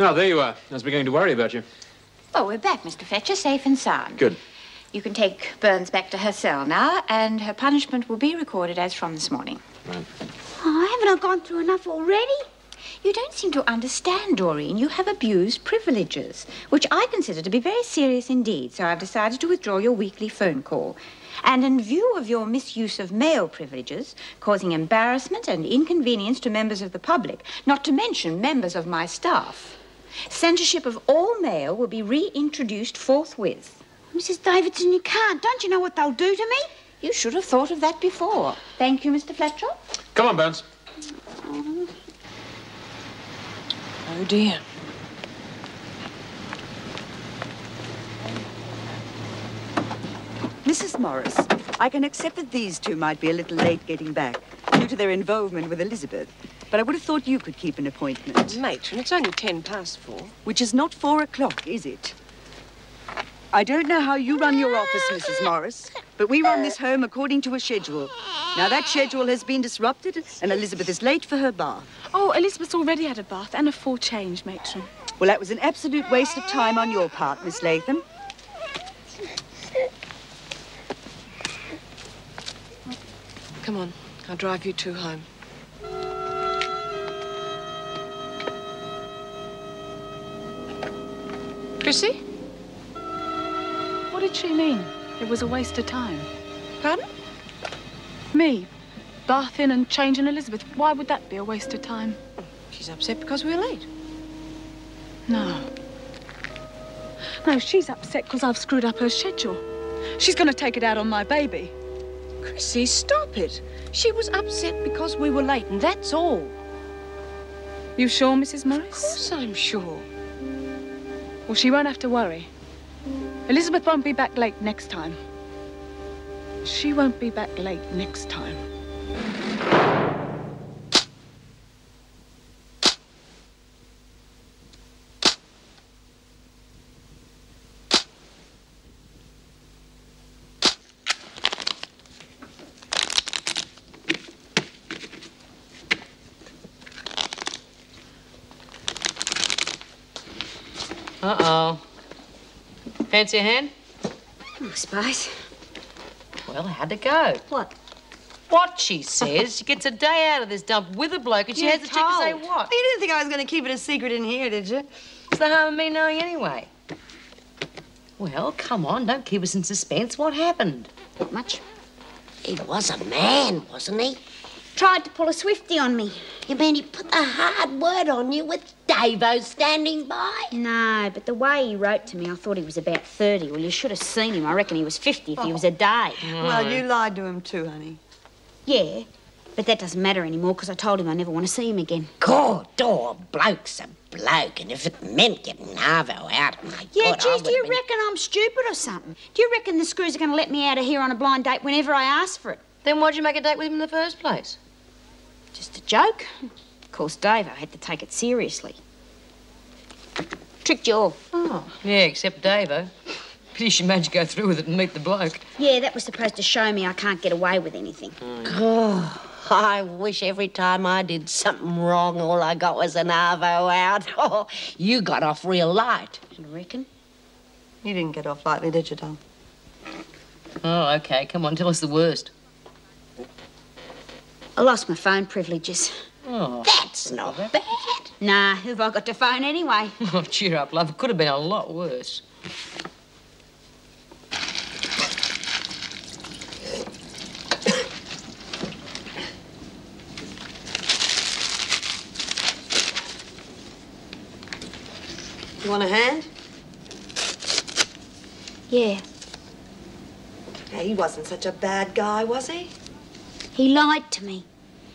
Now, there you are. I was beginning to worry about you. Well, we're back, Mr. Fletcher, safe and sound. Good. You can take Burns back to her cell now, and her punishment will be recorded as from this morning. Right. Oh, haven't I gone through enough already? You don't seem to understand, Doreen. You have abused privileges, which I consider to be very serious indeed, so I've decided to withdraw your weekly phone call. And in view of your misuse of male privileges, causing embarrassment and inconvenience to members of the public, not to mention members of my staff, censorship of all male will be reintroduced forthwith. Mrs. Davidson, you can't. Don't you know what they'll do to me? You should have thought of that before. Thank you, Mr. Fletcher. Come on, Burns. Oh, dear. Mrs. Morris, I can accept that these two might be a little late getting back due to their involvement with Elizabeth, but I would have thought you could keep an appointment. Matron, it's only 10 past 4. Which is not 4 o'clock, is it? I don't know how you run your office, Mrs. Morris, but we run this home according to a schedule. Now, that schedule has been disrupted, and Elizabeth is late for her bath. Oh, Elizabeth's already had a bath and a full change, Matron. Well, that was an absolute waste of time on your part, Miss Latham. Come on, I'll drive you two home. Chrissie? What did she mean? It was a waste of time. Pardon? Me. Bath in and change in Elizabeth. Why would that be a waste of time? She's upset because we're late. No. No, she's upset because I've screwed up her schedule. She's going to take it out on my baby. Chrissie, stop it. She was upset because we were late, and that's all. You sure, Mrs. Morris? Of course I'm sure. Well, she won't have to worry. Elizabeth won't be back late next time. She won't be back late next time. Uh-oh. Fancy a hand? I suppose. Well, how'd it go? What? What, she says. She gets a day out of this dump with a bloke, and she has a chick to say what? You didn't think I was going to keep it a secret in here, did you? What's the harm of me knowing anyway? Well, come on, don't keep us in suspense. What happened? Not much. He was a man, wasn't he? Tried to pull a swifty on me. You mean he put the hard word on you with Davo standing by? No, but the way he wrote to me, I thought he was about 30. Well, you should have seen him. I reckon he was 50 if he was a day. No. Well, you lied to him too, honey. Yeah, but that doesn't matter anymore because I told him I never want to see him again. God, oh, bloke's a bloke, and if it meant getting Arvo out of my God, geez, do you reckon I'm stupid or something? Do you reckon the screws are going to let me out of here on a blind date whenever I ask for it? Then why'd you make a date with him in the first place? Just a joke. Of course, Davo had to take it seriously. Tricked you all. Oh. Yeah, except Davo. Pity she managed to go through with it and meet the bloke. Yeah, that was supposed to show me I can't get away with anything. Mm. Oh, I wish every time I did something wrong, all I got was an arvo out. Oh, you got off real light. I reckon. You didn't get off lightly, did you, Dom? Oh, OK, come on, tell us the worst. I lost my phone privileges. Oh, that's not bad. Nah, who've I got to phone anyway? Oh, cheer up, love. It could have been a lot worse. You want a hand? Yeah. Hey, he wasn't such a bad guy, was he? He lied to me.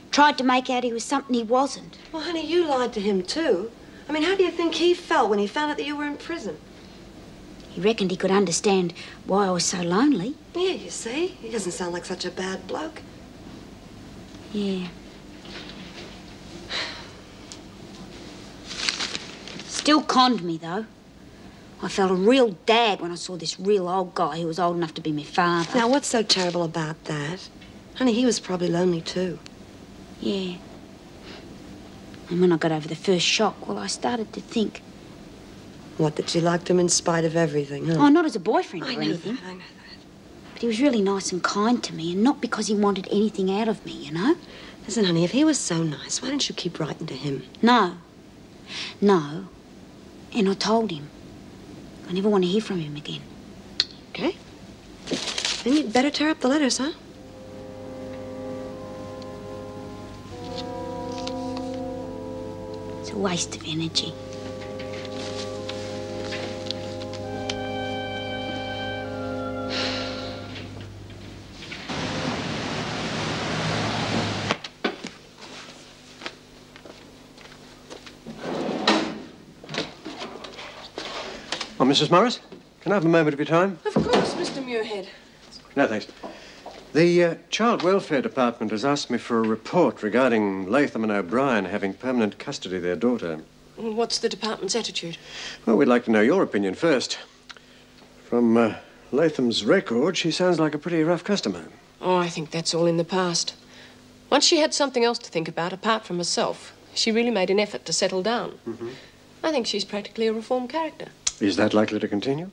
Tried to make out he was something he wasn't. Well, honey, you lied to him too. I mean, how do you think he felt when he found out that you were in prison? He reckoned he could understand why I was so lonely. Yeah, you see? He doesn't sound like such a bad bloke. Yeah. Still conned me, though. I felt a real dad when I saw this real old guy who was old enough to be my father. Now, what's so terrible about that? Honey, he was probably lonely too. Yeah. And when I got over the first shock, well, I started to think, What, that she liked him in spite of everything, huh? Oh, not as a boyfriend or anything. I know that. But he was really nice and kind to me, and not because he wanted anything out of me, you know? Listen, honey, if he was so nice, why didn't you keep writing to him? No. No. And I told him. I never want to hear from him again. Okay. Then you'd better tear up the letters, huh? It's a waste of energy. Oh, Mrs. Morris, can I have a moment of your time? Of course, Mr. Muirhead. No, thanks. The Child Welfare Department has asked me for a report regarding Latham and O'Brien having permanent custody of their daughter. What's the department's attitude? Well, we'd like to know your opinion first. From Latham's record, she sounds like a pretty rough customer. Oh, I think that's all in the past. Once she had something else to think about, apart from herself, she really made an effort to settle down. Mm-hmm. I think she's practically a reformed character. Is that likely to continue?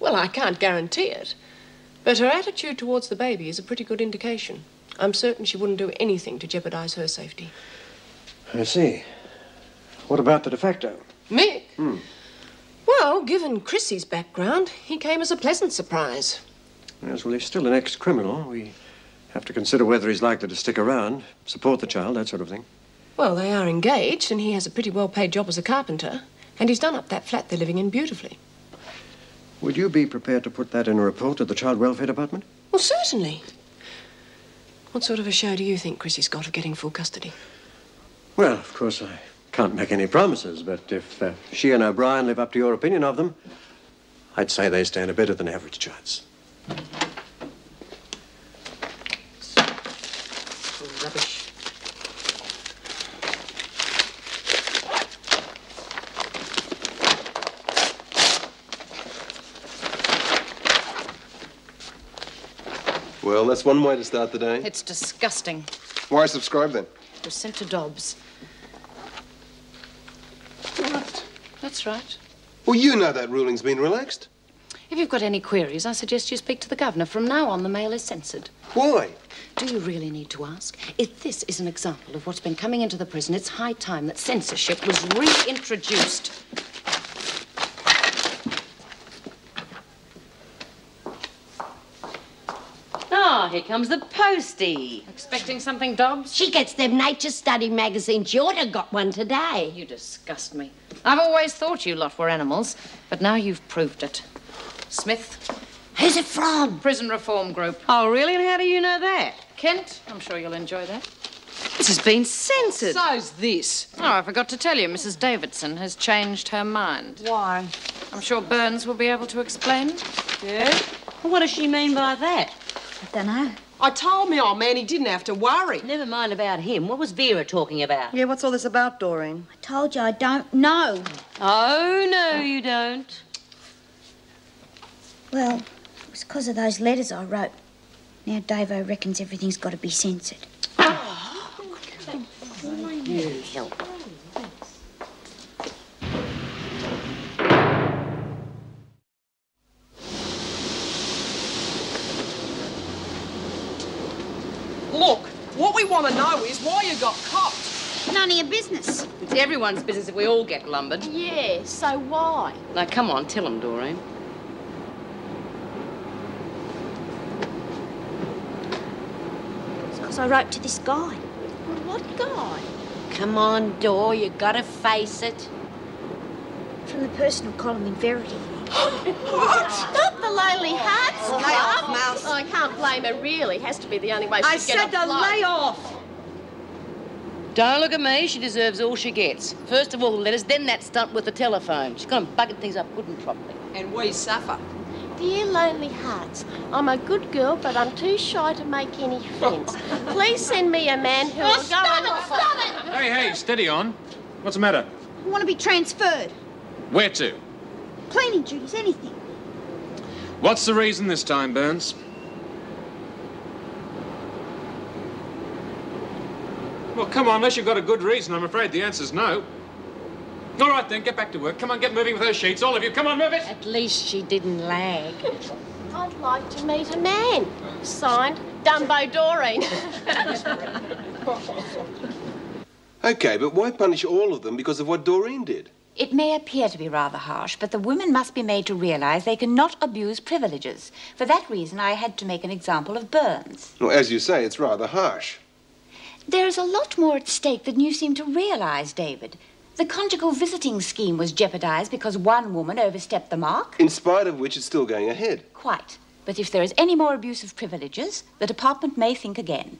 Well, I can't guarantee it. But her attitude towards the baby is a pretty good indication. I'm certain she wouldn't do anything to jeopardize her safety. I see. What about the de facto? Mick? Hmm. Well, given Chrissie's background, he came as a pleasant surprise. Yes, well, he's still an ex-criminal. We have to consider whether he's likely to stick around, support the child, that sort of thing. Well, they are engaged, and he has a pretty well-paid job as a carpenter. And he's done up that flat they're living in beautifully. Would you be prepared to put that in a report to the Child Welfare Department? Well, certainly. What sort of a show do you think Chrissie's got of getting full custody? Well, of course, I can't make any promises, but if she and O'Brien live up to your opinion of them, I'd say they stand a better than average chance. Rubbish. Well, that's one way to start the day. It's disgusting. Why subscribe, then? It was sent to Dobbs. What? That's right. Well, you know that ruling's been relaxed. If you've got any queries, I suggest you speak to the Governor. From now on, the mail is censored. Why? Do you really need to ask? If this is an example of what's been coming into the prison, it's high time that censorship was reintroduced. Here comes the postie. Expecting something, Dobbs? She gets them nature study magazines. You ought to have got one today. You disgust me. I've always thought you lot were animals, but now you've proved it. Smith? Who's it from? Prison Reform Group. Oh, really? And how do you know that? Kent? I'm sure you'll enjoy that. This has been censored. So's this. Oh, I forgot to tell you, Mrs. Davidson has changed her mind. Why? I'm sure Burns will be able to explain. Yeah? Well, what does she mean by that? I don't know. I told me old man he didn't have to worry. Never mind about him. What was Vera talking about? Yeah, what's all this about, Doreen? I told you I don't know. Oh, no, you don't. Well, it was because of those letters I wrote. Now Davo reckons everything's got to be censored. Oh, God. You help. Look, what we want to know is why you got caught. None of your business. It's everyone's business if we all get lumbered. Yeah, so why? Now, come on, tell them, Doreen. It's because I wrote to this guy. Well, what guy? Come on, Dor, you got to face it. From the personal column in Verity. What? Stop the lonely hearts. Oh, lay off, Mouse. Oh, I can't blame her, really. Has to be the only way she can get afloat. I said to lay off. Don't look at me. She deserves all she gets. First of all, the letters, then that stunt with the telephone. She's gone and buggered things up good and properly. And we suffer. Dear lonely hearts, I'm a good girl, but I'm too shy to make any friends. Please send me a man who will go on... Stop it! Hey, steady on. What's the matter? I want to be transferred. Where to? Cleaning duties, anything. What's the reason this time, Burns? Well, come on, unless you've got a good reason, I'm afraid the answer's no. All right, then, get back to work. Come on, get moving with those sheets, all of you. Come on, move it. At least she didn't lag. I'd like to meet a man. Signed, done by Doreen. OK, but why punish all of them because of what Doreen did? It may appear to be rather harsh, but the women must be made to realise they cannot abuse privileges. For that reason, I had to make an example of Burns. Well, as you say, it's rather harsh. There is a lot more at stake than you seem to realise, David. The conjugal visiting scheme was jeopardised because one woman overstepped the mark. In spite of which, it's still going ahead. Quite. But if there is any more abuse of privileges, the department may think again.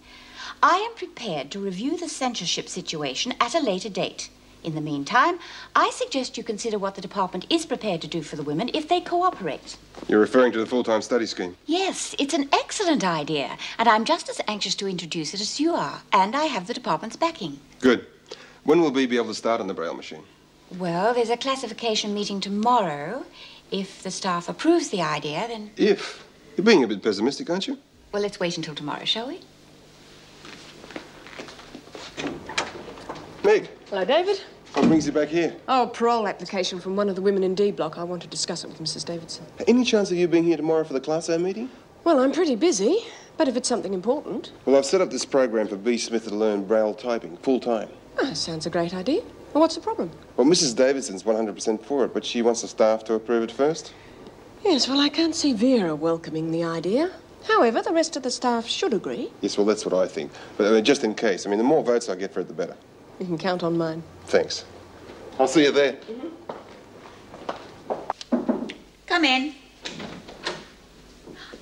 I am prepared to review the censorship situation at a later date. In the meantime, I suggest you consider what the department is prepared to do for the women if they cooperate. You're referring to the full-time study scheme? Yes, it's an excellent idea, and I'm just as anxious to introduce it as you are, and I have the department's backing. Good. When will we be able to start on the Braille machine? Well, there's a classification meeting tomorrow. If the staff approves the idea, then... If? You're being a bit pessimistic, aren't you? Well, let's wait until tomorrow, shall we? Meg. Hello, David. What brings you back here? Oh, a parole application from one of the women in D block. I want to discuss it with Mrs. Davidson. Any chance of you being here tomorrow for the Class A meeting? Well, I'm pretty busy, but if it's something important... Well, I've set up this program for Bea Smith to learn Braille typing full-time. Oh, sounds a great idea. Well, what's the problem? Well, Mrs. Davidson's 100% for it, but she wants the staff to approve it first. Yes, well, I can't see Vera welcoming the idea. However, the rest of the staff should agree. Yes, well, that's what I think. But just in case, I mean, the more votes I get for it, the better. You can count on mine. Thanks. I'll see you there. Mm-hmm. Come in.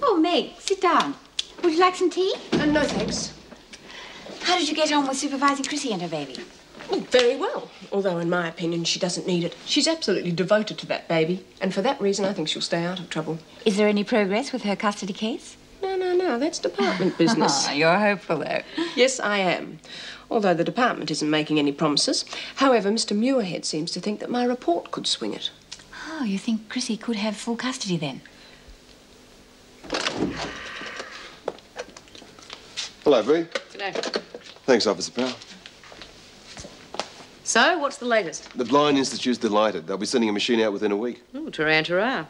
Oh, Meg, sit down. Would you like some tea? No, thanks. How did you get on with supervising Chrissie and her baby? Well, very well. Although, in my opinion, she doesn't need it. She's absolutely devoted to that baby. And for that reason, I think she'll stay out of trouble. Is there any progress with her custody case? No, that's department business. You're hopeful, though. Yes, I am. Although the department isn't making any promises. However, Mr. Muirhead seems to think that my report could swing it. Oh, you think Chrissie could have full custody, then? Hello, Bea. G'day. Thanks, Officer Powell. So, what's the latest? The Blind Institute's delighted. They'll be sending a machine out within a week. Oh, tarantara.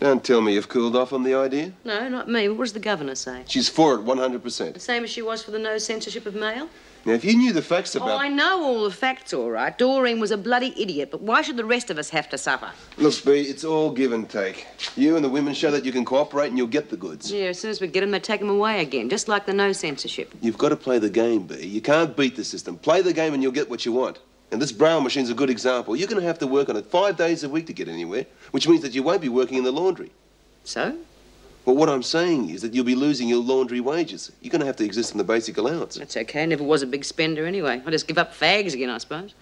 Don't tell me you've cooled off on the idea. No, not me. What does the governor say? She's for it, 100%. The same as she was for the no censorship of mail? Now, if you knew the facts about... Oh, I know all the facts, all right. Doreen was a bloody idiot, but why should the rest of us have to suffer? Look, Bea, it's all give and take. You and the women show that you can cooperate and you'll get the goods. Yeah, as soon as we get them, they take them away again, just like the no censorship. You've got to play the game, Bea. You can't beat the system. Play the game and you'll get what you want. And this Braille machine's a good example. You're going to have to work on it 5 days a week to get anywhere, which means that you won't be working in the laundry. So? Well, what I'm saying is that you'll be losing your laundry wages. You're going to have to exist on the basic allowance. That's OK. Never was a big spender anyway. I'll just give up fags again, I suppose.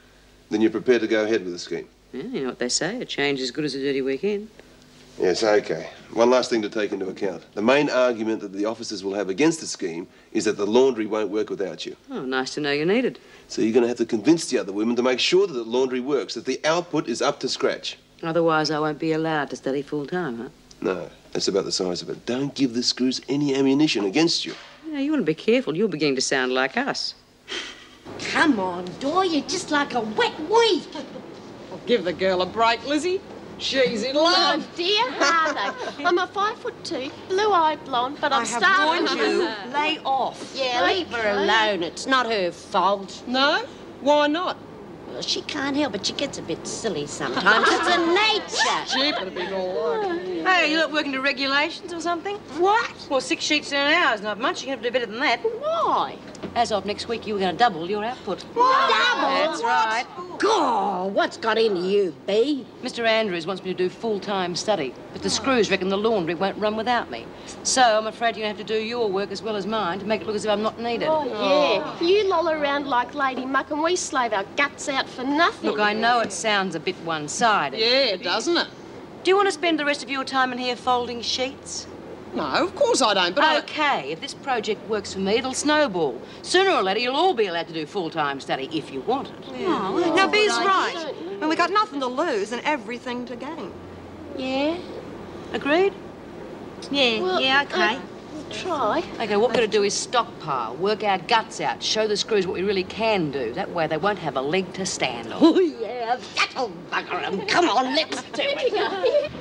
Then you're prepared to go ahead with the scheme? Yeah, you know what they say. A change is as good as a dirty weekend. Yes, OK. One last thing to take into account. The main argument that the officers will have against the scheme is that the laundry won't work without you. Oh, nice to know you're needed. So you're going to have to convince the other women to make sure that the laundry works, that the output is up to scratch. Otherwise, I won't be allowed to study full-time, huh? No, that's about the size of it. Don't give the screws any ammunition against you. Yeah, you want to be careful. You're beginning to sound like us. Come on, Dor, you're just like a wet weed. Well, give the girl a break, Lizzie. She's in love. Oh, dear, are they? I'm a 5'2", blue-eyed blonde, but I'm starving. I have warned you. Lay off. Yeah, leave her alone. It's not her fault. No? Why not? Well, she can't help it. She gets a bit silly sometimes. It's her nature. Stupid to be all right. Hey, you lot working to regulations or something? What? Well, 6 sheets in an hour is not much. You're going to have to do better than that. Why? As of next week, you're going to double your output. What? Double? That's right. God, what's got into you, Bea? Mr. Andrews wants me to do full-time study, but the screws reckon the laundry won't run without me. So I'm afraid you're going to have to do your work as well as mine to make it look as if I'm not needed. Oh, yeah. Oh. You loll around like Lady Muck and we slave our guts out for nothing. Look, I know it sounds a bit one-sided. Yeah, doesn't it? Do you want to spend the rest of your time in here folding sheets? No, of course I don't, but OK, if this project works for me, it'll snowball. Sooner or later, you'll all be allowed to do full-time study if you want it. Yeah. Oh, well, now, Bea's right. When we got nothing to lose and everything to gain. Yeah? Agreed? Yeah, well, yeah, OK. We'll try. OK, what we're going to do is stockpile, work our guts out, show the screws what we really can do. That way, they won't have a leg to stand on. Oh, yeah. here. That'll bugger 'em. Come on, let's do it.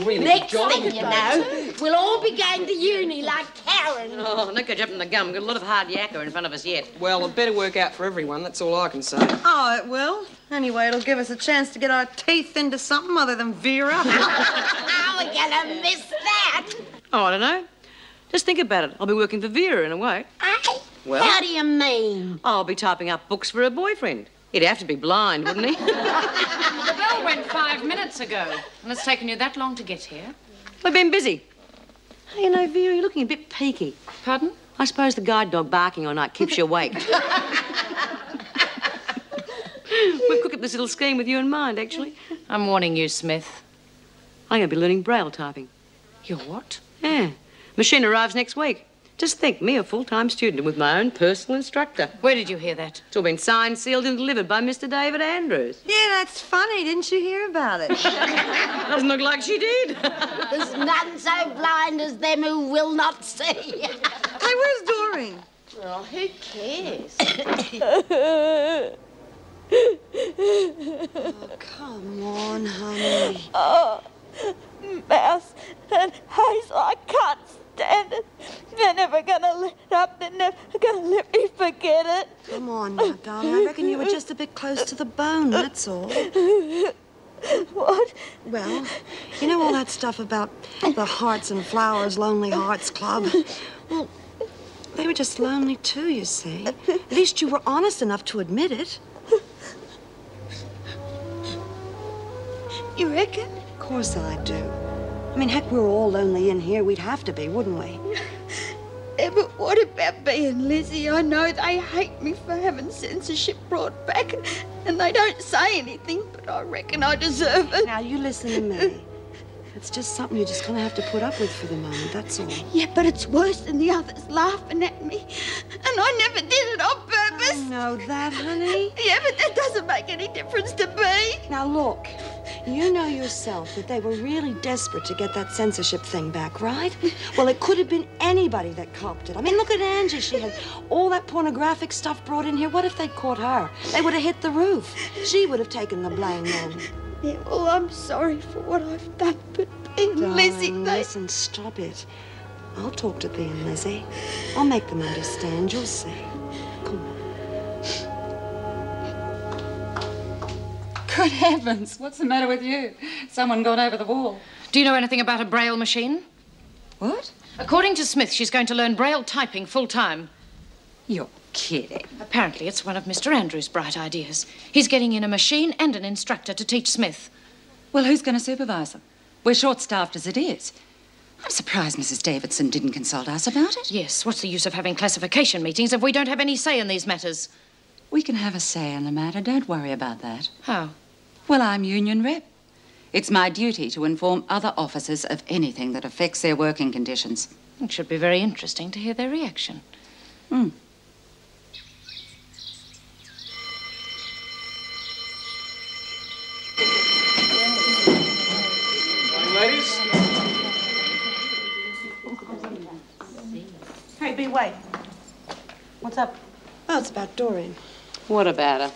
Really next thing you know, we'll all be going to uni like Karen. Oh, no good jumping the gum. We've got a lot of hard yakka in front of us yet. Well, it better work out for everyone. That's all I can say. Oh, it will. Anyway, it'll give us a chance to get our teeth into something other than Vera. How are we going to miss that? Oh, I don't know. Just think about it. I'll be working for Vera in a way. Aye? Well, how do you mean? I'll be typing up books for her boyfriend. He'd have to be blind, wouldn't he? The bell went 5 minutes ago, and it's taken you that long to get here. We've been busy. Hey, you know, Vera, you're looking a bit peaky. Pardon? I suppose the guide dog barking all night keeps you awake. We'll cook up this little scheme with you in mind, actually. I'm warning you, Smith. I'm going to be learning braille typing. You're what? Yeah. Machine arrives next week. Just think, me a full-time student with my own personal instructor. Where did you hear that? It's all been signed, sealed and delivered by Mr. David Andrews. Yeah, that's funny. Didn't you hear about it? Doesn't look like she did. There's none so blind as them who will not see. Hey, where's Doreen? Well, who cares? Oh, come on, honey. Oh, Mouse and Hazel, I can't stand it. They're never going to let up. They're never going to let me forget it. Come on now, darling. I reckon you were just a bit close to the bone, that's all. What? Well, you know all that stuff about the Hearts and Flowers Lonely Hearts Club? Well, they were just lonely too, you see. At least you were honest enough to admit it. You reckon? Of course I do. I mean, heck, we're all lonely in here. We'd have to be, wouldn't we? Yeah, but what about Bea and Lizzie? I know they hate me for having censorship brought back, and they don't say anything, but I reckon I deserve it. Now, you listen to me. It's just something you're just going to have to put up with for the moment, that's all. Yeah, but it's worse than the others laughing at me, and I never did it on purpose. I know that, honey. Yeah, but that doesn't make any difference to me. Now, look. You know yourself that they were really desperate to get that censorship thing back, right? Well, it could have been anybody that copped it. I mean, look at Angie. She had all that pornographic stuff brought in here. What if they'd caught her? They would have hit the roof. She would have taken the blame then. Yeah, well, I'm sorry for what I've done, but Bea and Lizzie, they... Listen, stop it. I'll talk to Bea and Lizzie. I'll make them understand. You'll see. Good heavens, what's the matter with you? Someone gone over the wall. Do you know anything about a braille machine? What? According to Smith, she's going to learn braille typing full-time. You're kidding. Apparently, it's one of Mr. Andrews' bright ideas. He's getting in a machine and an instructor to teach Smith. Well, who's going to supervise them? We're short-staffed as it is. I'm surprised Mrs. Davidson didn't consult us about it. Yes, what's the use of having classification meetings if we don't have any say in these matters? We can have a say in the matter. Don't worry about that. How? Well, I'm union rep. It's my duty to inform other officers of anything that affects their working conditions. It should be very interesting to hear their reaction. Hmm. Ladies? Hey, Bea, wait. What's up? Oh, it's about Doreen. What about her?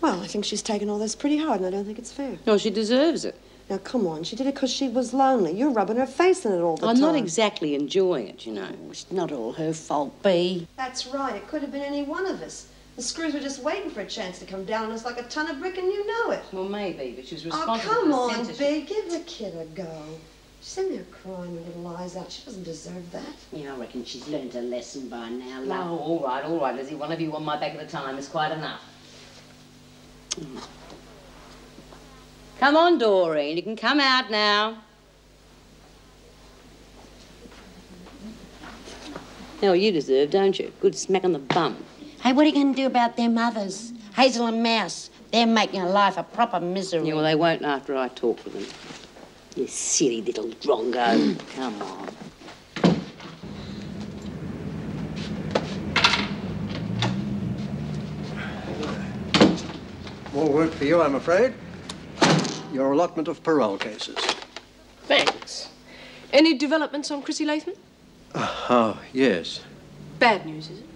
Well, I think she's taken all this pretty hard, and I don't think it's fair. No, she deserves it. Now, come on, she did it because she was lonely. You're rubbing her face in it all the time. I'm not exactly enjoying it, you know. It's not all her fault, Bea. That's right. It could have been any one of us. The screws were just waiting for a chance to come down on us like a ton of brick, and you know it. Well, maybe, but she was responsible for the censorship. Oh, come on, Bea. Give the kid a go. She sent me a crying her little eyes out. She doesn't deserve that. Yeah, I reckon she's learned her lesson by now. Love. No, all right, Lizzie. One of you on my back at a time is quite enough. Come on, Doreen. You can come out now. Oh, you deserve, don't you? Good smack on the bum. Hey, what are you going to do about their mothers? Hazel and Mouse. They're making a life a proper misery. Yeah, well, they won't after I talk with them. You silly little drongo. Come on. More work for you, I'm afraid. Your allotment of parole cases. Thanks. Any developments on Chrissie Latham? Oh, yes. Bad news, is it?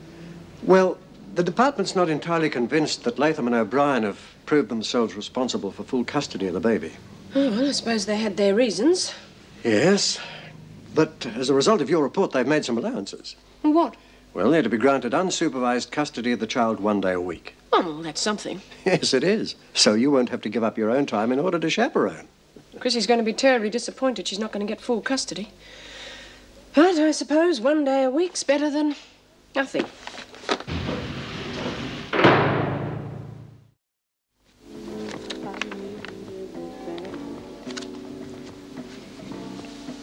Well, The department's not entirely convinced that Latham and O'Brien have proved themselves responsible for full custody of the baby. Oh, well, I suppose they had their reasons. Yes, but as a result of your report, they've made some allowances. What? Well, they're to be granted unsupervised custody of the child 1 day a week. Oh, well, that's something. Yes, it is. So you won't have to give up your own time in order to chaperone. Chrissy's going to be terribly disappointed. She's not going to get full custody. But I suppose 1 day a week's better than nothing.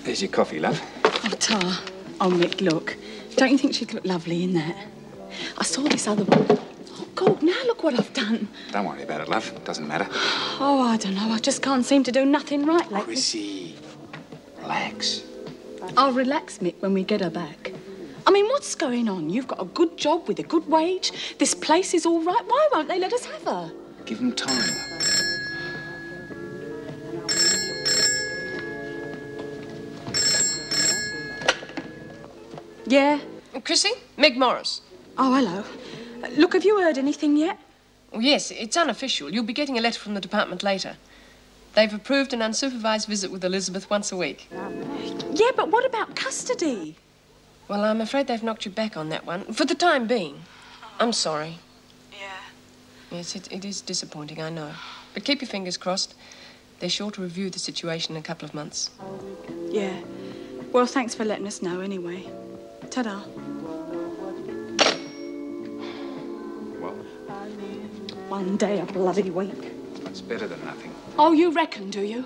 There's your coffee, love. Oh, Tar. Oh, Mick, look. Don't you think she'd look lovely in that? I saw this other one. Oh, God, now look what I've done. Don't worry about it, love. It doesn't matter. Oh, I don't know. I just can't seem to do nothing right lately. Chrissie, relax. I'll relax, Mick, when we get her back. I mean, what's going on? You've got a good job with a good wage. This place is all right. Why won't they let us have her? Give them time. Yeah? Chrissie? Meg Morris. Oh, hello. Look, have you heard anything yet? Oh, yes, it's unofficial. You'll be getting a letter from the department later. They've approved an unsupervised visit with Elizabeth once a week. Yeah, but what about custody? Well, I'm afraid they've knocked you back on that one, for the time being. I'm sorry. Yeah. Yes, it is disappointing, I know. But keep your fingers crossed. They're sure to review the situation in a couple of months. Yeah. Well, thanks for letting us know anyway. Ta-da. Well, 1 day a bloody week. That's better than nothing. Oh, you reckon, do you?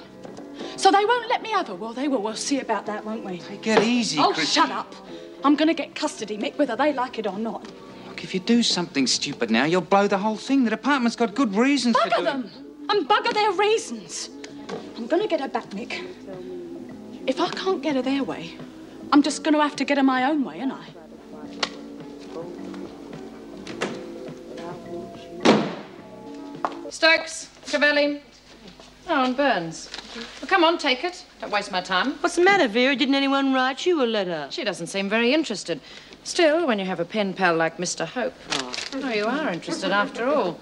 So they won't let me have her, will they? Well, we'll see about that, won't we? Take it easy, Chrissie. Oh, shut up. I'm going to get custody, Mick, whether they like it or not. Look, if you do something stupid now, you'll blow the whole thing. The department's got good reasons for doing it. Bugger them! And bugger their reasons. I'm going to get her back, Mick. If I can't get her their way, I'm just going to have to get her my own way, ain't I? Stokes, Cavelli. Oh, and Burns. Well, come on, take it. Don't waste my time. What's the matter, Vera? Didn't anyone write you a letter? She doesn't seem very interested. Still, when you have a pen pal like Mr. Hope, oh, you are interested after all.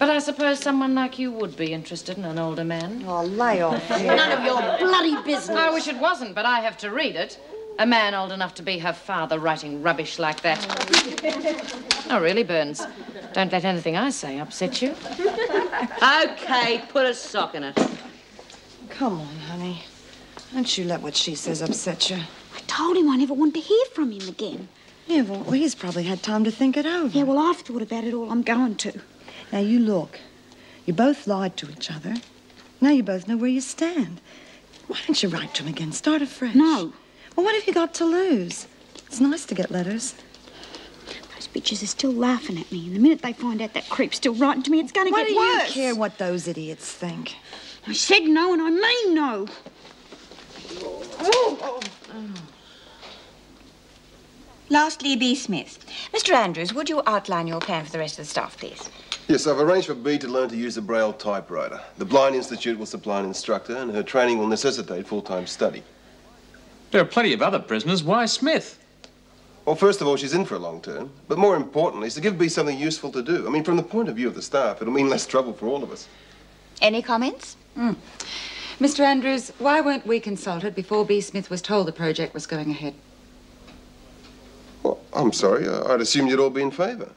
But I suppose someone like you would be interested in an older man. Oh, lay off. None of your bloody business. I wish it wasn't, but I have to read it. A man old enough to be her father writing rubbish like that. Oh, really, Burns. Don't let anything I say upset you. OK, put a sock in it. Come on, honey. Don't you let what she says upset you. I told him I never wanted to hear from him again. Yeah, well, he's probably had time to think it over. Yeah, well, I've thought about it all. I'm going to. Now, you look. You both lied to each other. Now you both know where you stand. Why don't you write to him again? Start afresh. No. Well, what have you got to lose? It's nice to get letters. Those bitches are still laughing at me. And the minute they find out that creep's still writing to me, it's going to get worse. Why do you care what those idiots think? I said no, and I mean no. Oh. Oh. Lastly, Bea Smith. Mr. Andrews, would you outline your plan for the rest of the staff, please? Yes, I've arranged for Bea to learn to use the Braille typewriter. The Blind Institute will supply an instructor, and her training will necessitate full-time study. There are plenty of other prisoners. Why Smith? Well, first of all, she's in for a long term. But more importantly, it's to give Bea something useful to do. I mean, from the point of view of the staff, it'll mean less trouble for all of us. Any comments? Mr. Andrews, why weren't we consulted before Bea Smith was told the project was going ahead? Well, I'm sorry. I'd assumed you'd all be in favour.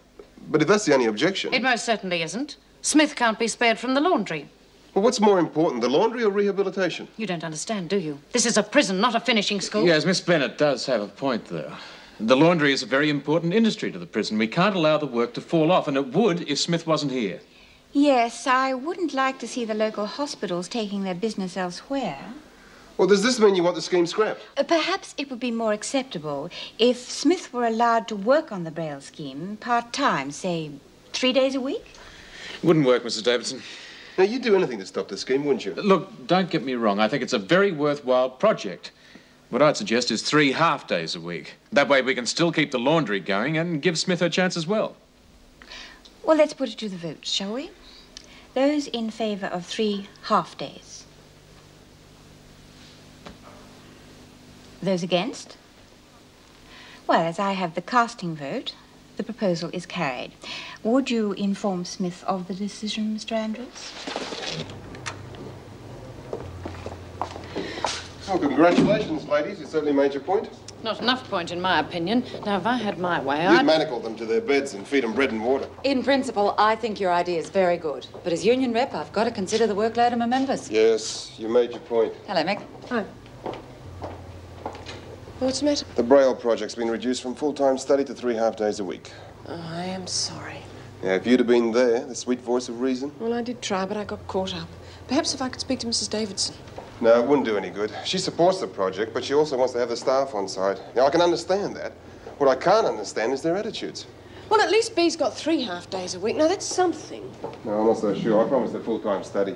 But if that's the only objection... It most certainly isn't. Smith can't be spared from the laundry. Well, what's more important, the laundry or rehabilitation? You don't understand, do you? This is a prison, not a finishing school. Yes, Miss Bennett does have a point, though. The laundry is a very important industry to the prison. We can't allow the work to fall off, and it would if Smith wasn't here. Yes, I wouldn't like to see the local hospitals taking their business elsewhere. Well, does this mean you want the scheme scrapped? Perhaps it would be more acceptable if Smith were allowed to work on the Braille scheme part-time, say, 3 days a week? It wouldn't work, Mrs. Davidson. Now, you'd do anything to stop this scheme, wouldn't you? Look, don't get me wrong. I think it's a very worthwhile project. What I'd suggest is 3 half-days a week. That way we can still keep the laundry going and give Smith her chance as well. Well, let's put it to the vote, shall we? Those in favour of 3 half-days. Those against? Well, as I have the casting vote, The proposal is carried. Would you inform Smith of the decision, Mr. Andrews? Well, congratulations, ladies. You certainly made your point. Not enough point, in my opinion. Now, if I had my way, You'd manacle them to their beds and feed them bread and water. In principle, I think your idea is very good. But as union rep, I've got to consider the workload of my members. Yes, you made your point. Hello, Mick. Hi. What's the matter? The Braille project's been reduced from full-time study to 3 half-days a week. Oh, I am sorry. Now, if you'd have been there, the sweet voice of reason... Well, I did try, but I got caught up. Perhaps if I could speak to Mrs. Davidson. No, it wouldn't do any good. She supports the project, but she also wants to have the staff on side. Now, I can understand that. What I can't understand is their attitudes. Well, at least Bee's got 3 half-days a week. Now, that's something. No, I'm not so sure. I promised her full-time study.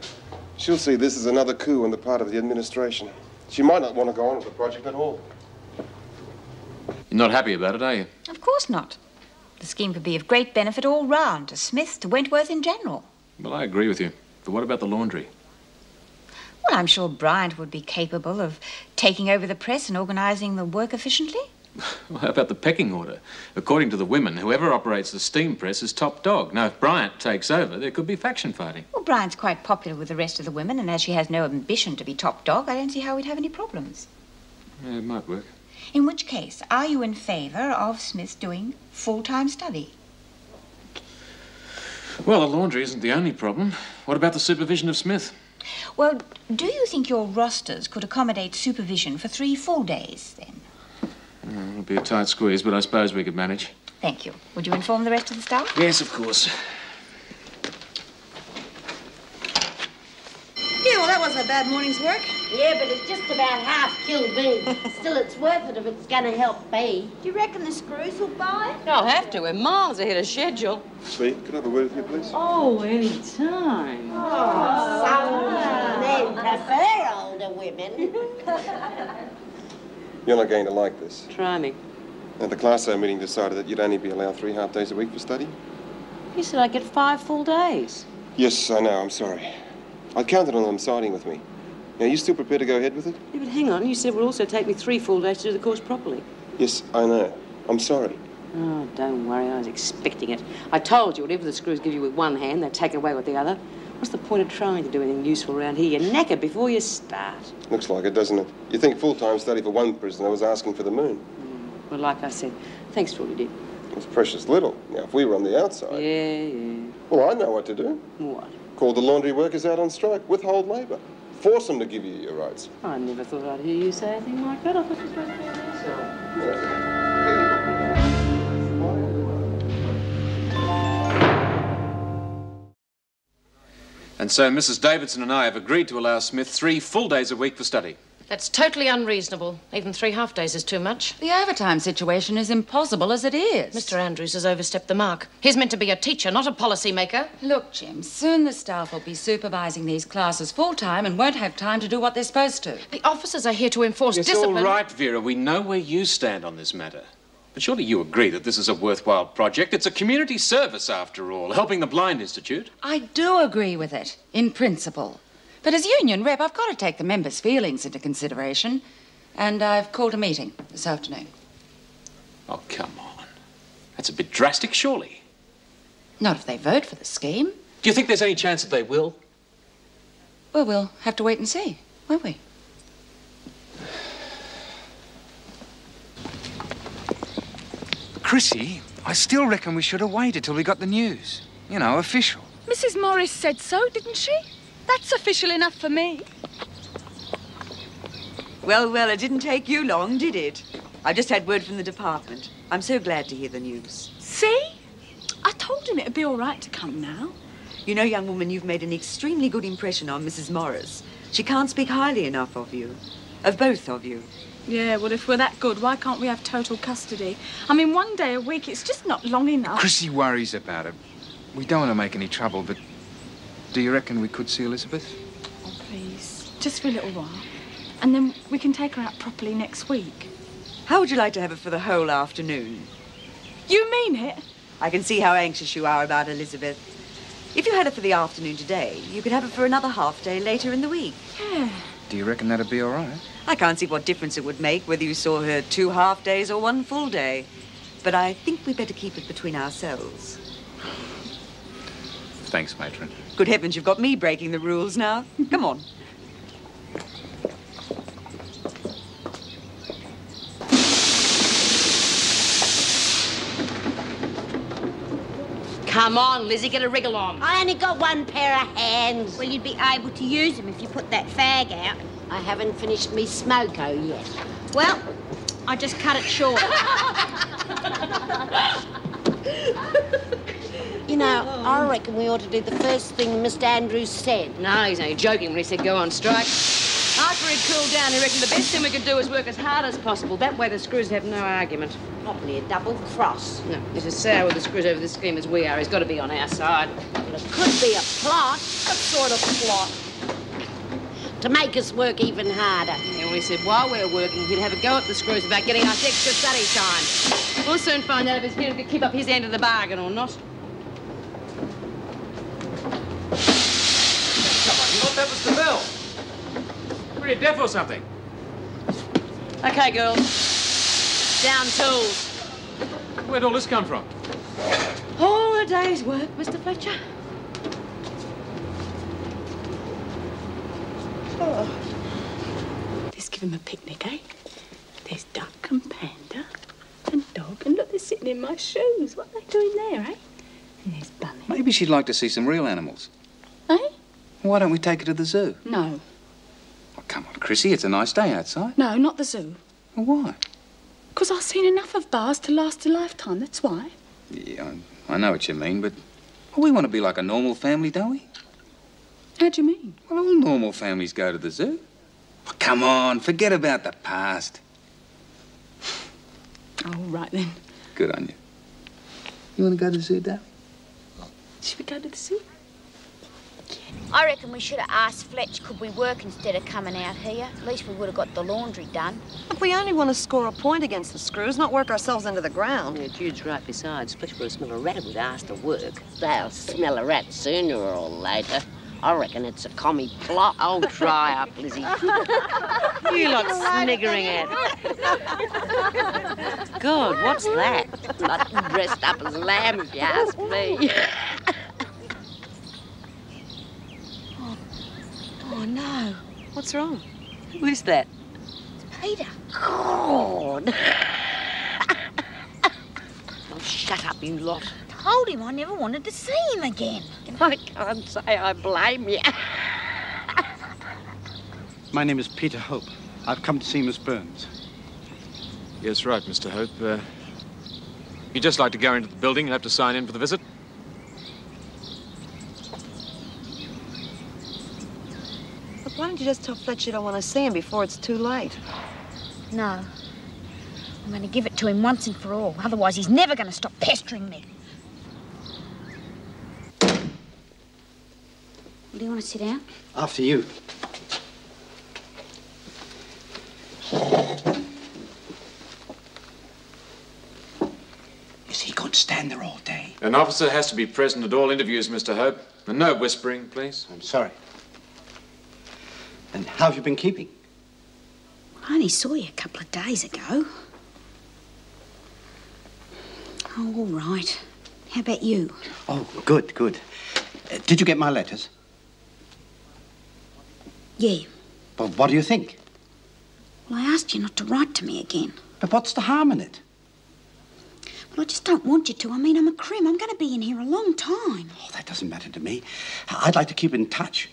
She'll see this as another coup on the part of the administration. She might not want to go on with the project at all. You're not happy about it, are you? Of course not. The scheme could be of great benefit all round, to Smith, to Wentworth in general. Well, I agree with you. But what about the laundry? Well, I'm sure Bryant would be capable of taking over the press and organising the work efficiently. Well, how about the pecking order? According to the women, whoever operates the steam press is top dog. Now, if Bryant takes over, there could be faction fighting. Well, Bryant's quite popular with the rest of the women, and as she has no ambition to be top dog, I don't see how we'd have any problems. Yeah, it might work. In which case, are you in favour of Smith doing full-time study? Well, the laundry isn't the only problem. What about the supervision of Smith? Well, do you think your rosters could accommodate supervision for 3 full days, then? It would be a tight squeeze, but I suppose we could manage. Thank you. Would you inform the rest of the staff? Yes, of course. Yeah, well, that wasn't a bad morning's work. Yeah, but it's just about half killed Bee. Still, it's worth it if it's going to help Bee. Do you reckon the screws will buy it? I'll have to. We're miles ahead of schedule. Bea, can I have a word with you, please? Oh, any time. Oh, some men prefer older women. You're not going to like this. Try me. Now, the Class A meeting decided that you'd only be allowed 3 half-days a week for study. He said I'd get 5 full days. Yes, I know. I'm sorry. I counted on them siding with me. Now, are you still prepared to go ahead with it? Yeah, but hang on. You said it would also take me 3 full days to do the course properly. Yes, I know. I'm sorry. Oh, don't worry. I was expecting it. I told you, whatever the screws give you with one hand, they take it away with the other. What's the point of trying to do anything useful around here? You're knackered before you start. Looks like it, doesn't it? You think full-time study for one prisoner was asking for the moon. Mm. Well, like I said, thanks for all you did. It was precious little. Now, if we were on the outside... Yeah, yeah. Well, I know what to do. What? Call the laundry workers out on strike, withhold labour, force them to give you your rights. I never thought I'd hear you say anything like that. I thought you were supposed to be on the outside. And so Mrs. Davidson and I have agreed to allow Smith 3 full days a week for study. That's totally unreasonable. Even 3 half-days is too much. The overtime situation is impossible as it is. Mr. Andrews has overstepped the mark. He's meant to be a teacher, not a policymaker. Look, Jim, soon the staff will be supervising these classes full-time and won't have time to do what they're supposed to. The officers are here to enforce discipline. It's all right, Vera. We know where you stand on this matter. But surely you agree that this is a worthwhile project. It's a community service, after all, helping the Blind Institute. I do agree with it, in principle. But as union rep, I've got to take the members' feelings into consideration. And I've called a meeting this afternoon. Oh, come on. That's a bit drastic, surely. Not if they vote for the scheme. Do you think there's any chance that they will? Well, we'll have to wait and see, won't we? Chrissie, I still reckon we should have waited till we got the news. You know, official. Mrs. Morris said so, didn't she? That's official enough for me. Well, well, it didn't take you long, did it? I've just had word from the department. I'm so glad to hear the news. See? I told him it'd be all right to come now. You know, young woman, you've made an extremely good impression on Mrs. Morris. She can't speak highly enough of you. Of both of you. Yeah, well, if we're that good, why can't we have total custody? I mean, 1 day a week, it's just not long enough. Chrissie worries about it. We don't want to make any trouble, but... Do you reckon we could see Elizabeth? Oh, please. Just for a little while. And then we can take her out properly next week. How would you like to have her for the whole afternoon? You mean it? I can see how anxious you are about Elizabeth. If you had her for the afternoon today, you could have her for another half-day later in the week. Yeah. Do you reckon that'd be all right? I can't see what difference it would make whether you saw her 2 half-days or 1 full day. But I think we'd better keep it between ourselves. Thanks, Matron. Good heavens, you've got me breaking the rules now. Come on. Come on, Lizzie, get a wriggle on. I only got one pair of hands. Well, you'd be able to use them if you put that fag out. I haven't finished me smoko yet. Well, I just cut it short. You know, I reckon we ought to do the first thing Mr. Andrews said. No, he's only joking when he said go on strike. After he'd cooled down, he reckoned the best thing we could do is work as hard as possible. That way the screws have no argument. Probably a double cross. No, if as sour with the screws over the scheme as we are, he's got to be on our side. Well, it could be a plot. What sort of plot? To make us work even harder. Yeah, well, he said while we're working, he'd have a go at the screws about getting us extra study time. We'll soon find out if he's going to keep up his end of the bargain or not. Come on, you thought that was the bell. Were you deaf or something? Okay, girls. Down tools. Where'd all this come from? All a day's work, Mr. Fletcher. Oh. Let's give him a picnic, eh? There's duck and panda and dog. And look, they're sitting in my shoes. What are they doing there, eh? And there's Bunny. Maybe she'd like to see some real animals. Eh? Why don't we take her to the zoo? No. Oh, come on, Chrissie, it's a nice day outside. No, not the zoo. Well, why? Because I've seen enough of bars to last a lifetime, that's why. Yeah, I know what you mean, but we want to be like a normal family, don't we? How do you mean? Well, all normal families go to the zoo. Oh, come on, forget about the past. Oh, all right, then. Good on you. You want to go to the zoo, darling? Should we go to the zoo? I reckon we should have asked Fletch could we work instead of coming out here. At least we would have got the laundry done. But we only want to score a point against the screws, not work ourselves into the ground. Yeah, Jude's right besides. Fletch would have smelled a rat if we'd asked to work. They'll smell a rat sooner or later. I reckon it's a commie plot. Oh, dry up, Lizzie. You lot sniggering at it. Good, what's that? Not dressed up as lamb, if you ask me. Oh, no. What's wrong? Who's that? It's Peter. God. Oh, shut up, you lot. I told him I never wanted to see him again. I can't say I blame you. My name is Peter Hope. I've come to see Miss Burns. Yes, right, Mr. Hope. You'd just like to go into the building. You'll have to sign in for the visit. Why don't you just tell Fletcher you don't want to see him before it's too late? No. I'm going to give it to him once and for all. Otherwise, he's never going to stop pestering me. Well, do you want to sit down? After you. Is he going to stand there all day? An officer has to be present at all interviews, Mr. Hope. And no whispering, please. I'm sorry. And how have you been keeping? I only saw you a couple of days ago. Oh, all right. How about you? Oh, good, good. Did you get my letters? Yeah. Well, what do you think? Well, I asked you not to write to me again. But what's the harm in it? Well, I just don't want you to. I mean, I'm a crim. I'm going to be in here a long time. Oh, that doesn't matter to me. I'd like to keep in touch.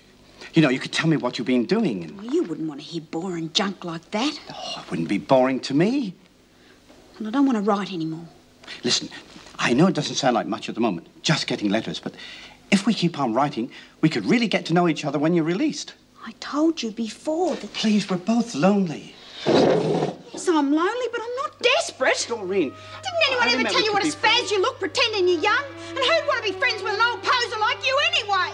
You know, you could tell me what you've been doing. And... Well, you wouldn't want to hear boring junk like that. Oh, it wouldn't be boring to me. And I don't want to write anymore. Listen, I know it doesn't sound like much at the moment, just getting letters, but if we keep on writing, we could really get to know each other when you're released. I told you before that... Please, we're both lonely. Yes, I'm lonely, but I'm not desperate. Doreen... Didn't anyone ever tell you what a spaz you look pretending you're young? And who'd want to be friends with an old poser like you anyway?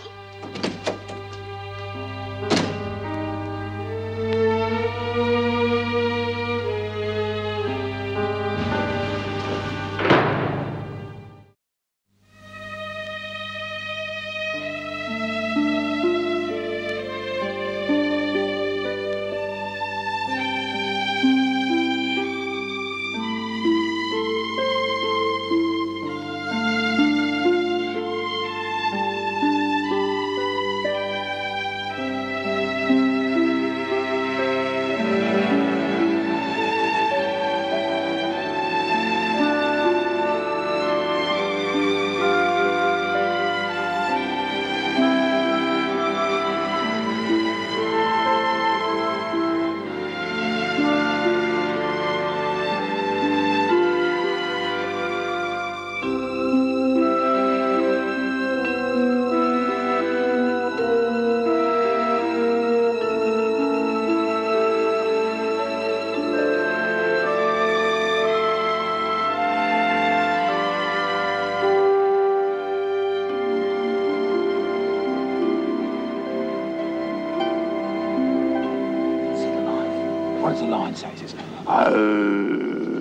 What's the line say? It says, oh.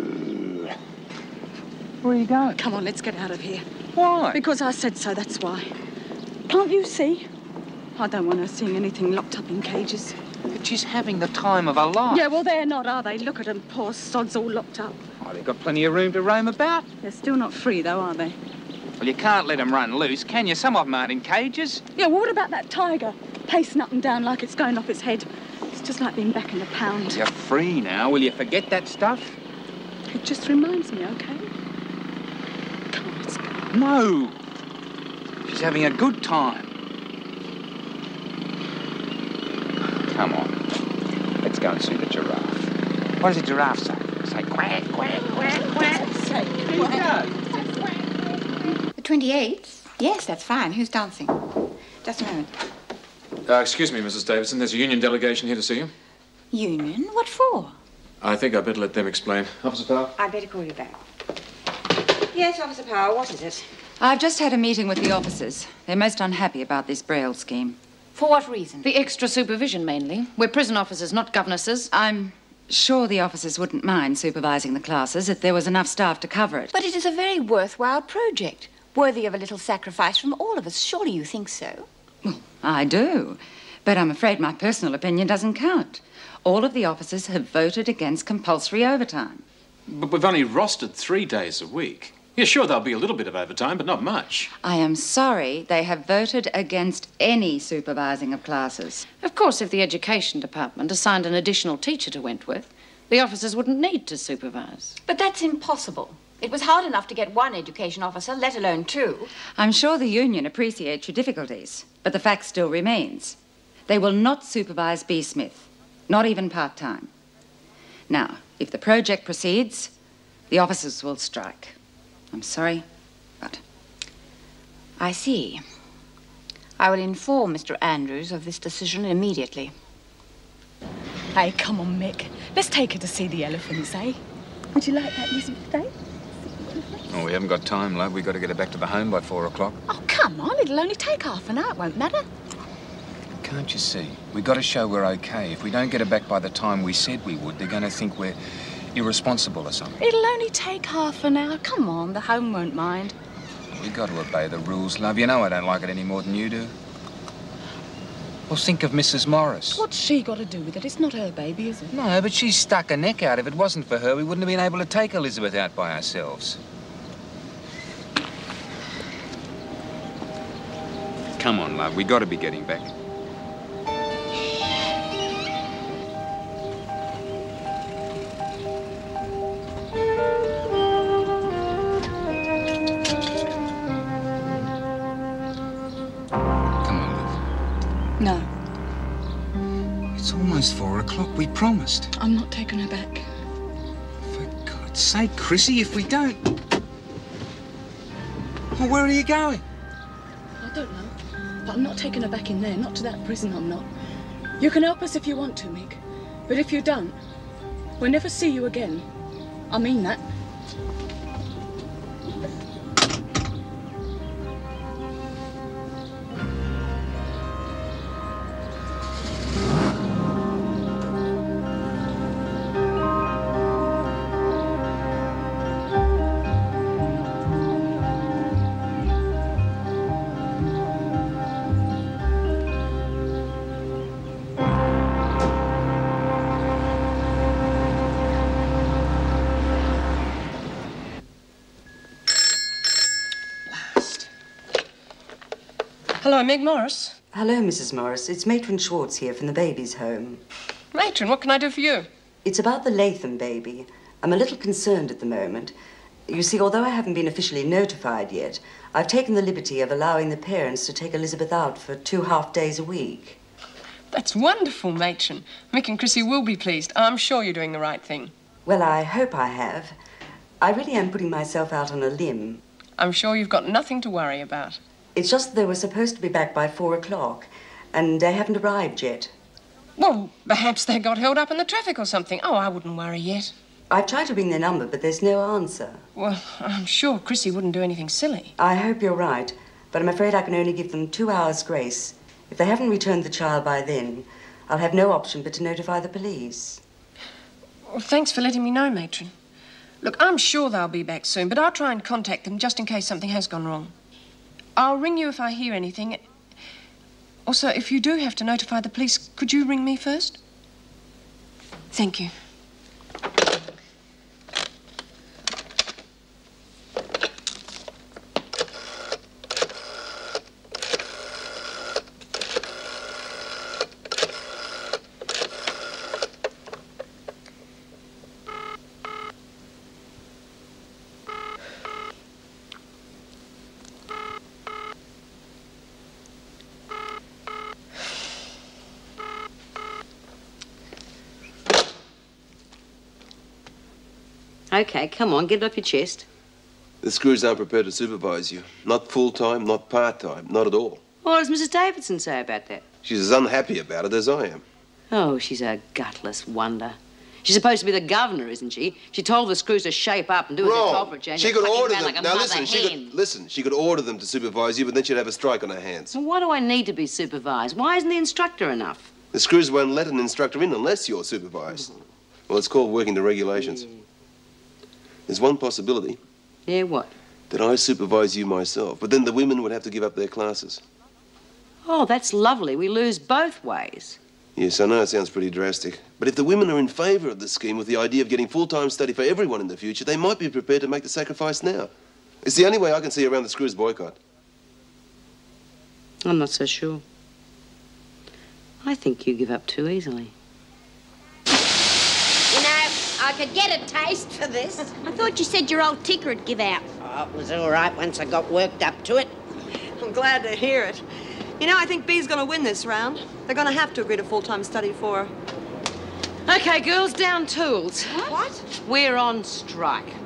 Where are you going? Come on, let's get out of here. Why? Because I said so, that's why. Can't you see? I don't want her seeing anything locked up in cages. But she's having the time of her life. Yeah, well, they're not, are they? Look at them, poor sods all locked up. Oh, they've got plenty of room to roam about. They're still not free, though, are they? Well, you can't let them run loose, can you? Some of them aren't in cages. Yeah, well, what about that tiger? Pacing up and down like it's going off its head. It's just like being back in the pound. You're free now. Will you forget that stuff? It just reminds me, OK? Come on, let's go. No. She's having a good time. Come on. Let's go and see the giraffe. What does the giraffe say? Say quack, quack, quack, quack. Say quack. The 28th? Yes, that's fine. Who's dancing? Just a moment. Excuse me, Mrs. Davidson. There's a union delegation here to see you. Union? What for? I think I'd better let them explain. Officer Powell? I'd better call you back. Yes, Officer Powell, what is it? I've just had a meeting with the officers. They're most unhappy about this Braille scheme. For what reason? The extra supervision, mainly. We're prison officers, not governesses. I'm sure the officers wouldn't mind supervising the classes if there was enough staff to cover it. But it is a very worthwhile project, worthy of a little sacrifice from all of us. Surely you think so? Well, I do, but I'm afraid my personal opinion doesn't count. All of the officers have voted against compulsory overtime. But we've only rostered 3 days a week. Yeah, sure, there'll be a little bit of overtime, but not much. I am sorry they have voted against any supervising of classes. Of course, if the Education Department assigned an additional teacher to Wentworth, the officers wouldn't need to supervise. But that's impossible. It was hard enough to get one education officer, let alone two. I'm sure the union appreciates your difficulties, but the fact still remains. They will not supervise Bea Smith, not even part-time. Now, if the project proceeds, the officers will strike. I'm sorry, but... I see. I will inform Mr. Andrews of this decision immediately. Hey, come on, Mick. Let's take her to see the elephants, eh? Would you like that, Elizabeth, eh? Oh, we haven't got time, love. We've got to get her back to the home by 4 o'clock. Oh, come on. It'll only take half an hour. It won't matter. Can't you see? We've got to show we're okay. If we don't get her back by the time we said we would, they're going to think we're irresponsible or something. It'll only take half an hour. Come on. The home won't mind. We've got to obey the rules, love. You know I don't like it any more than you do. Well, think of Mrs. Morris. What's she got to do with it? It's not her baby, is it? No, but she stuck her neck out. If it wasn't for her, we wouldn't have been able to take Elizabeth out by ourselves. Come on, love. We've got to be getting back. Come on, Liv. No. It's almost 4 o'clock. We promised. I'm not taking her back. For God's sake, Chrissie, if we don't... Well, where are you going? I don't know. But I'm not taking her back in there, not to that prison, I'm not. You can help us if you want to, Mick. But if you don't, we'll never see you again. I mean that. Hello, Meg Morris. Hello, Mrs. Morris. It's Matron Schwartz here from the baby's home. Matron, what can I do for you? It's about the Latham baby. I'm a little concerned at the moment. You see, although I haven't been officially notified yet, I've taken the liberty of allowing the parents to take Elizabeth out for 2 half days a week. That's wonderful, Matron. Mick and Chrissie will be pleased. I'm sure you're doing the right thing. Well, I hope I have. I really am putting myself out on a limb. I'm sure you've got nothing to worry about. It's just that they were supposed to be back by 4 o'clock, and they haven't arrived yet. Well, perhaps they got held up in the traffic or something. Oh, I wouldn't worry yet. I've tried to ring their number, but there's no answer. Well, I'm sure Chrissie wouldn't do anything silly. I hope you're right, but I'm afraid I can only give them 2 hours' grace. If they haven't returned the child by then, I'll have no option but to notify the police. Well, thanks for letting me know, Matron. Look, I'm sure they'll be back soon, but I'll try and contact them just in case something has gone wrong. I'll ring you if I hear anything. Also, if you do have to notify the police, could you ring me first? Thank you. Okay, come on, get it off your chest. The screws aren't prepared to supervise you. Not full-time, not part-time, not at all. What does Mrs. Davidson say about that? She's as unhappy about it as I am. Oh, she's a gutless wonder. She's supposed to be the governor, isn't she? She told the screws to shape up and do as they're told, Jane. She could order them. Like now listen, she could order them to supervise you, but then she'd have a strike on her hands. Well, why do I need to be supervised? Why isn't the instructor enough? The screws won't let an instructor in unless you're supervised. Mm. Well, it's called working the regulations. Mm. There's one possibility. Yeah, what? That I supervise you myself, but then the women would have to give up their classes. Oh, that's lovely. We lose both ways. Yes, I know it sounds pretty drastic, but if the women are in favour of the scheme with the idea of getting full-time study for everyone in the future, they might be prepared to make the sacrifice now. It's the only way I can see around the screws boycott. I'm not so sure. I think you give up too easily. I could get a taste for this. I thought you said your old ticker would give out. Oh, it was all right once I got worked up to it. I'm glad to hear it. You know, I think Bea's going to win this round. They're going to have to agree to full-time study for her. OK, girls, down tools. What? We're on strike.